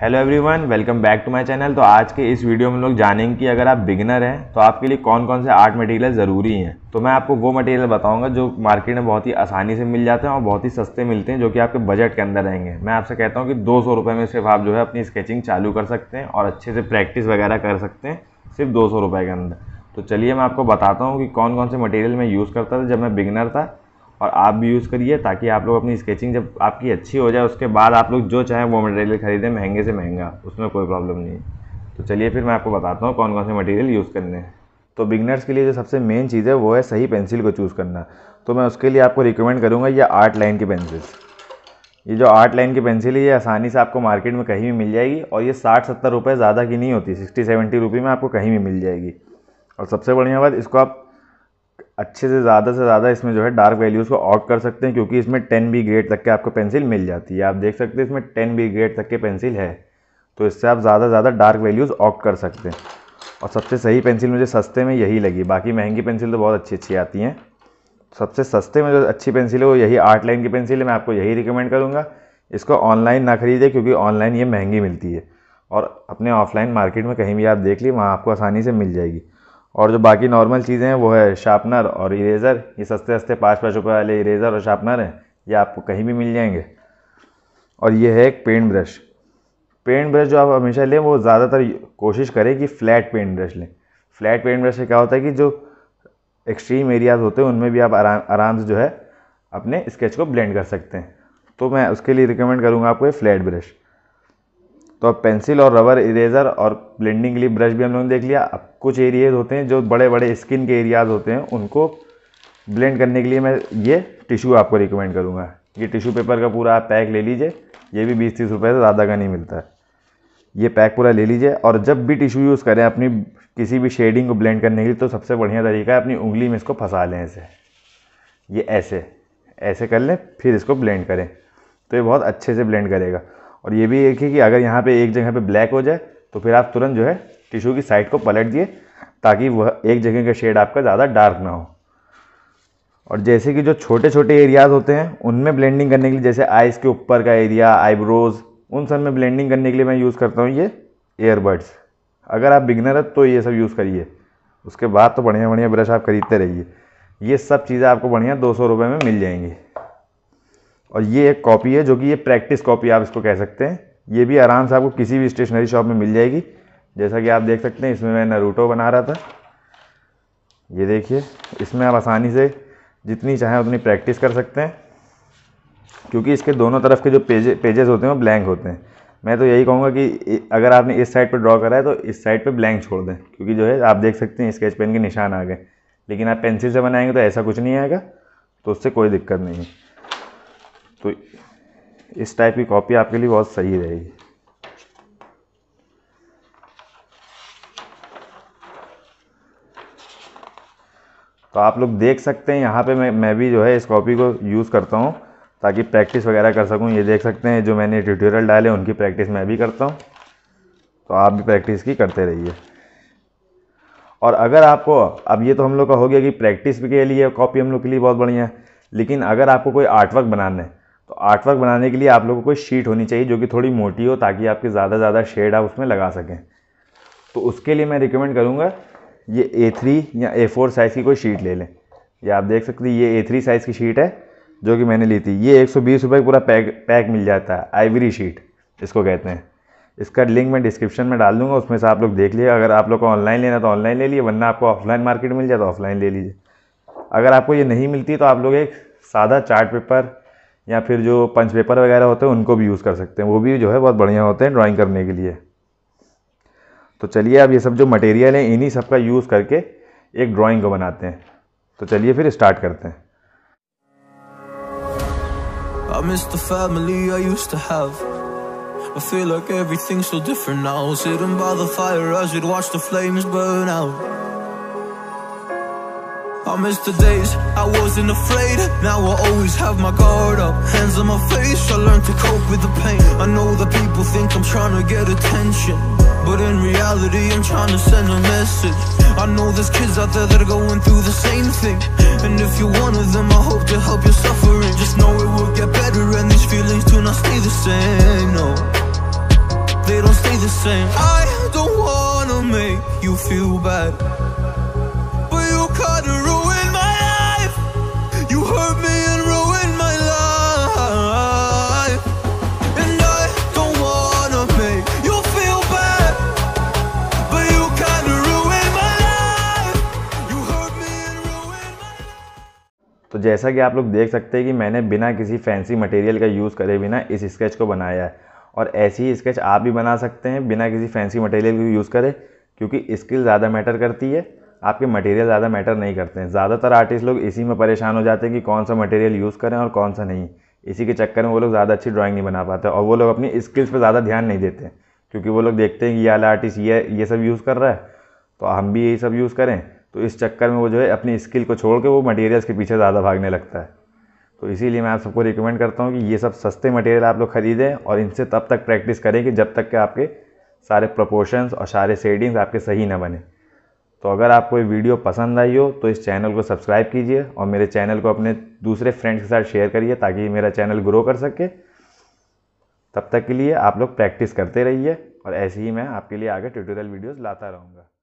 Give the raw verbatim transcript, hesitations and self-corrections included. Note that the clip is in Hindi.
Hello everyone, welcome back to my channel. तो आज के इस वीडियो में लोग जानेंगे कि अगर आप बिगिनर हैं तो आपके लिए कौन कौन से आर्ट मटेरियल ज़रूरी हैं। तो मैं आपको वो मटेरियल बताऊंगा जो मार्केट में बहुत ही आसानी से मिल जाते हैं और बहुत ही सस्ते मिलते हैं, जो कि आपके बजट के अंदर रहेंगे। मैं आपसे कहता हूं कि दो सौ रुपये में सिर्फ आप जो है अपनी स्केचिंग चालू कर सकते हैं और अच्छे से प्रैक्टिस वगैरह कर सकते हैं सिर्फ दो सौ रुपये के अंदर। तो चलिए मैं आपको बताता हूँ कि कौन कौन से मटेरियल मैं यूज़ करता था जब मैं बिगिनर था, और आप भी यूज़ करिए ताकि आप लोग अपनी स्केचिंग जब आपकी अच्छी हो जाए उसके बाद आप लोग जो चाहें वो मटेरियल ख़रीदें, महंगे से महंगा, उसमें कोई प्रॉब्लम नहीं है। तो चलिए फिर मैं आपको बताता हूँ कौन कौन से मटेरियल यूज़ करने हैं। तो बिगनर्स के लिए जो सबसे मेन चीज़ है वो है सही पेंसिल को चूज़ करना। तो मैं उसके लिए आपको रिकमेंड करूँगा ये आर्ट लाइन की पेंसिल्स। ये जो आर्ट लाइन की पेंसिल है ये आसानी से आपको मार्केट में कहीं भी मिल जाएगी, और ये साठ सत्तर रुपये ज़्यादा की नहीं होती, सिक्सटी सेवेंटी रुपये में आपको कहीं भी मिल जाएगी। और सबसे बढ़िया बात, इसको आप अच्छे से ज़्यादा से ज़्यादा इसमें जो है डार्क वैल्यूज़ को आउट कर सकते हैं, क्योंकि इसमें टेन बी ग्रेड तक के आपको पेंसिल मिल जाती है। आप देख सकते हैं इसमें टेन बी ग्रेड तक के पेंसिल है, तो इससे आप ज़्यादा से ज़्यादा डार्क वैल्यूज़ आउट कर सकते हैं। और सबसे सही पेंसिल मुझे सस्ते में यही लगी, बाकी महंगी पेंसिल तो बहुत अच्छी अच्छी आती हैं। सबसे सस्ते में जो अच्छी पेंसिल है वो यही आर्ट लाइन की पेंसिल है। मैं आपको यही रिकमेंड करूँगा, इसको ऑनलाइन ना खरीदें क्योंकि ऑनलाइन ये महंगी मिलती है, और अपने ऑफलाइन मार्केट में कहीं भी आप देख ली वहाँ आपको आसानी से मिल जाएगी। और जो बाकी नॉर्मल चीज़ें हैं वो है शार्पनर और इरेज़र। ये सस्ते सस्ते पाँच पाँच रुपये वाले इरेज़र और शार्पनर हैं, ये आपको कहीं भी मिल जाएंगे। और ये है एक पेंट ब्रश। पेंट ब्रश जो आप हमेशा लें वो ज़्यादातर कोशिश करें कि फ़्लैट पेंट ब्रश लें। फ्लैट पेंट ब्रश से क्या होता है कि जो एक्सट्रीम एरियाज़ होते हैं उनमें भी आप आराम आराम से जो है अपने स्केच को ब्लेंड कर सकते हैं। तो मैं उसके लिए रिकमेंड करूँगा आपको ये फ्लैट ब्रश। तो अब पेंसिल और रबर, इरेज़र और ब्लेंडिंग के लिए ब्रश भी हम लोगों ने देख लिया। अब कुछ एरियाज होते हैं जो बड़े बड़े स्किन के एरियाज होते हैं, उनको ब्लेंड करने के लिए मैं ये टिश्यू आपको रिकमेंड करूँगा। ये टिश्यू पेपर का पूरा आप पैक ले लीजिए, ये भी बीस तीस रुपये से ज़्यादा का नहीं मिलता है। ये पैक पूरा ले लीजिए, और जब भी टिश्यू यूज़ करें अपनी किसी भी शेडिंग को ब्लेंड करने के लिए, तो सबसे बढ़िया तरीका है अपनी उंगली में इसको फंसा लें, ऐसे ये ऐसे ऐसे कर लें, फिर इसको ब्लेंड करें, तो ये बहुत अच्छे से ब्लेंड करेगा। और ये भी एक है कि अगर यहाँ पे एक जगह पे ब्लैक हो जाए तो फिर आप तुरंत जो है टिश्यू की साइड को पलट दिए, ताकि वह एक जगह का शेड आपका ज़्यादा डार्क ना हो। और जैसे कि जो छोटे छोटे एरियाज़ होते हैं उनमें ब्लेंडिंग करने के लिए, जैसे आइज़ के ऊपर का एरिया, आईब्रोज़, उन सब में ब्लेंडिंग करने के लिए मैं यूज़ करता हूँ ये ईयरबड्स। अगर आप बिगनर है तो ये सब यूज़ करिए, उसके बाद तो बढ़िया बढ़िया ब्रश आप खरीदते रहिए। ये सब चीज़ें आपको बढ़िया दो सौ रुपये में मिल जाएंगी। और ये एक कॉपी है जो कि ये प्रैक्टिस कॉपी आप इसको कह सकते हैं, ये भी आराम से आपको किसी भी स्टेशनरी शॉप में मिल जाएगी। जैसा कि आप देख सकते हैं इसमें मैं नारुतो बना रहा था, ये देखिए। इसमें आप आसानी से जितनी चाहें उतनी प्रैक्टिस कर सकते हैं, क्योंकि इसके दोनों तरफ के जो पेजे पेजेस होते हैं वो ब्लैंक होते हैं। मैं तो यही कहूँगा कि अगर आपने इस साइड पर ड्रॉ करा है तो इस साइड पर ब्लैंक छोड़ दें, क्योंकि जो है आप देख सकते हैं स्केच पेन के निशान आ गए। लेकिन आप पेंसिल से बनाएंगे तो ऐसा कुछ नहीं आएगा, तो उससे कोई दिक्कत नहीं है। तो इस टाइप की कॉपी आपके लिए बहुत सही रहेगी। तो आप लोग देख सकते हैं यहाँ पे मैं मैं भी जो है इस कॉपी को यूज़ करता हूँ ताकि प्रैक्टिस वगैरह कर सकूँ। ये देख सकते हैं जो मैंने ट्यूटोरियल डाले उनकी प्रैक्टिस मैं भी करता हूँ, तो आप भी प्रैक्टिस की करते रहिए। और अगर आपको, अब ये तो हम लोग का हो गया कि प्रैक्टिस के लिए कॉपी हम लोग के लिए बहुत बढ़िया है, लेकिन अगर आपको कोई आर्टवर्क बनाना है तो आर्टवर्क बनाने के लिए आप लोगों को कोई शीट होनी चाहिए जो कि थोड़ी मोटी हो, ताकि आपके ज़्यादा ज़्यादा शेड आप उसमें लगा सकें। तो उसके लिए मैं रिकमेंड करूँगा ये ए थ्री या ए फोर साइज़ की कोई शीट ले लें। ये आप देख सकते हैं ये ए थ्री साइज़ की शीट है जो कि मैंने ली थी। ये एक सौ बीस रुपये पूरा पैक पैक मिल जाता है, आइवरी शीट इसको कहते हैं। इसका लिंक मैं डिस्क्रिप्शन में डाल दूँगा, उसमें से आप लोग देख लीजिए। अगर आप लोग को ऑनलाइन लेना तो ऑनलाइन ले लीजिए, वरना आपको ऑफलाइन मार्केट मिल जाए तो ऑफलाइन ले लीजिए। अगर आपको ये नहीं मिलती तो आप लोग एक सादा चार्ट पेपर या फिर जो पंच पेपर वगैरह होते हैं उनको भी यूज़ कर सकते हैं, वो भी जो है बहुत बढ़िया होते हैं ड्राइंग करने के लिए। तो चलिए अब ये सब जो मटेरियल हैं इन्हीं सब का यूज़ करके एक ड्राइंग को बनाते हैं। तो चलिए फिर स्टार्ट करते हैं। I miss the days I wasn't afraid. Now I always have my guard up, hands on my face. I learned to cope with the pain. I know that people think I'm trying to get attention, but in reality I'm trying to send a message. I know there's kids out there that are going through the same thing, and if you're one of them I hope to help your suffering. Just know it will get better and these feelings do not stay the same, no. They they don't stay the same. I don't wanna make you feel bad, but you kinda ruined my life. You hurt me and ruined my life. And I don't wanna make you feel bad, but you kinda ruined my life. You hurt me and ruined my life. तो जैसा कि आप लोग देख सकते हैं कि मैंने बिना किसी फैंसी मटेरियल का यूज़ करे बिना इस स्केच को बनाया है, और ऐसी ही स्केच आप भी बना सकते हैं बिना किसी फैंसी मटेरियल को यूज़ करें, क्योंकि स्किल ज़्यादा मैटर करती है, आपके मटेरियल ज़्यादा मैटर नहीं करते हैं। ज़्यादातर आर्टिस्ट लोग इसी में परेशान हो जाते हैं कि कौन सा मटेरियल यूज़ करें और कौन सा नहीं। इसी के चक्कर में वो लोग ज़्यादा अच्छी ड्राइंग नहीं बना पाते और वो लोग अपनी स्किल्स पर ज़्यादा ध्यान नहीं देते, क्योंकि वो लोग देखते हैं कि ये वाला आर्टिस्ट ये ये सब यूज़ कर रहा है तो हम भी यही सब यूज़ करें, तो इस चक्कर में वो जो है अपनी स्किल को छोड़ के वो मटेरियल्स के पीछे ज़्यादा भागने लगता है। तो इसीलिए मैं आप सबको रिकमेंड करता हूँ कि ये सब सस्ते मटेरियल आप लोग ख़रीदें और इनसे तब तक प्रैक्टिस करें कि जब तक के आपके सारे प्रोपोर्शंस और सारे शेडिंग्स आपके सही ना बने। तो अगर आपको ये वीडियो पसंद आई हो तो इस चैनल को सब्सक्राइब कीजिए और मेरे चैनल को अपने दूसरे फ्रेंड्स के साथ शेयर करिए ताकि मेरा चैनल ग्रो कर सके। तब तक के लिए आप लोग प्रैक्टिस करते रहिए और ऐसे ही मैं आपके लिए आगे ट्यूटोरियल वीडियोज़ लाता रहूँगा।